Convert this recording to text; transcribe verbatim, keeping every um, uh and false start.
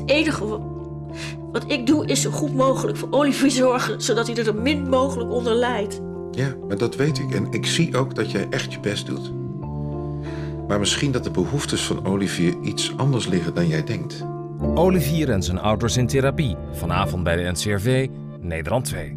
Het enige wat ik doe is zo goed mogelijk voor Olivier zorgen, zodat hij er zo min mogelijk onder lijdt. Ja, maar dat weet ik. En ik zie ook dat jij echt je best doet. Maar misschien dat de behoeftes van Olivier iets anders liggen dan jij denkt. Olivier en zijn ouders in therapie. Vanavond bij de N C R V, Nederland twee.